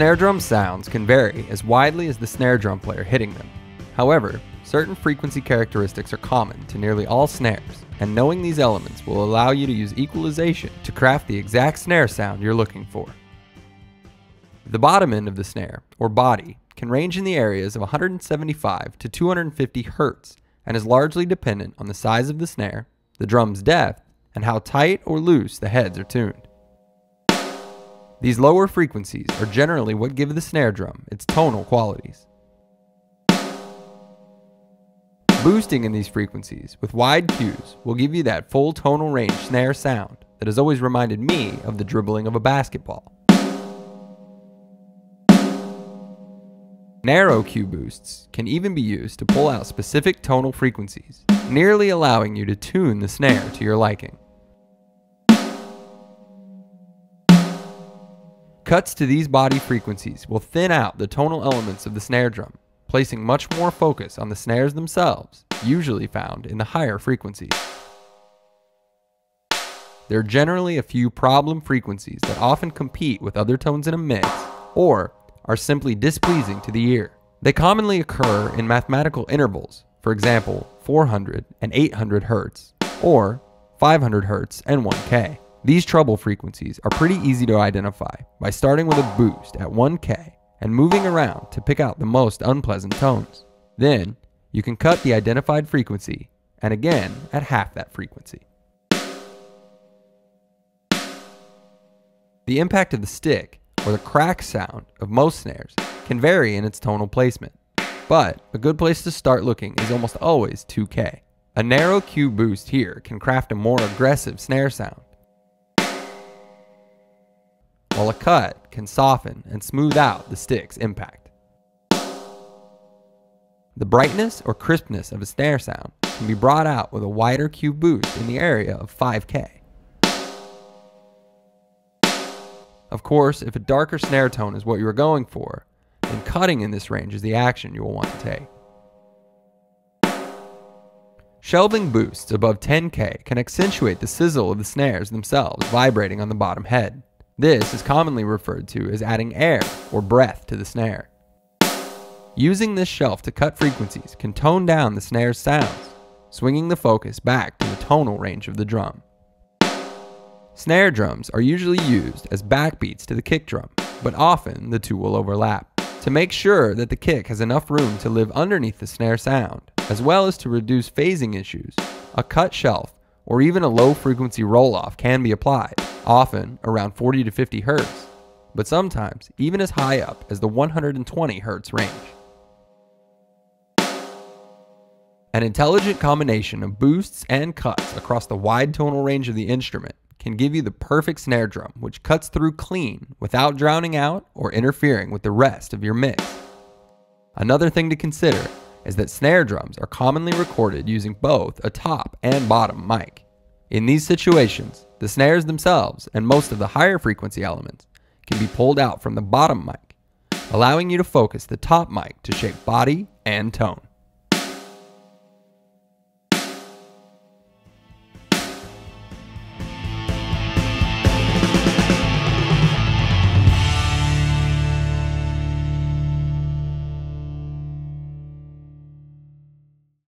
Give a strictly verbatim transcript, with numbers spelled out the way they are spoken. Snare drum sounds can vary as widely as the snare drum player hitting them. However, certain frequency characteristics are common to nearly all snares, and knowing these elements will allow you to use equalization to craft the exact snare sound you're looking for. The bottom end of the snare, or body, can range in the areas of one seventy-five to two fifty hertz and is largely dependent on the size of the snare, the drum's depth, and how tight or loose the heads are tuned. These lower frequencies are generally what give the snare drum its tonal qualities. Boosting in these frequencies with wide cues will give you that full tonal range snare sound that has always reminded me of the dribbling of a basketball. Narrow cue boosts can even be used to pull out specific tonal frequencies, nearly allowing you to tune the snare to your liking. Cuts to these body frequencies will thin out the tonal elements of the snare drum, placing much more focus on the snares themselves, usually found in the higher frequencies. There are generally a few problem frequencies that often compete with other tones in a mix, or are simply displeasing to the ear. They commonly occur in mathematical intervals, for example four hundred and eight hundred hertz, or five hundred hertz and one K. These trouble frequencies are pretty easy to identify by starting with a boost at one K and moving around to pick out the most unpleasant tones. Then, you can cut the identified frequency, and again at half that frequency. The impact of the stick, or the crack sound, of most snares can vary in its tonal placement, but a good place to start looking is almost always two K. A narrow cue boost here can craft a more aggressive snare sound, while a cut can soften and smooth out the stick's impact. The brightness or crispness of a snare sound can be brought out with a wider cue boost in the area of five K. Of course, if a darker snare tone is what you are going for, then cutting in this range is the action you will want to take. Shelving boosts above ten K can accentuate the sizzle of the snares themselves vibrating on the bottom head. This is commonly referred to as adding air or breath to the snare. Using this shelf to cut frequencies can tone down the snare's sounds, swinging the focus back to the tonal range of the drum. Snare drums are usually used as backbeats to the kick drum, but often the two will overlap. To make sure that the kick has enough room to live underneath the snare sound, as well as to reduce phasing issues, a cut shelf or even a low frequency roll-off can be applied, often around forty to fifty hertz, but sometimes even as high up as the one twenty hertz range. An intelligent combination of boosts and cuts across the wide tonal range of the instrument can give you the perfect snare drum which cuts through clean without drowning out or interfering with the rest of your mix. Another thing to consider is that snare drums are commonly recorded using both a top and bottom mic. In these situations, the snares themselves and most of the higher frequency elements can be pulled out from the bottom mic, allowing you to focus the top mic to shape body and tone.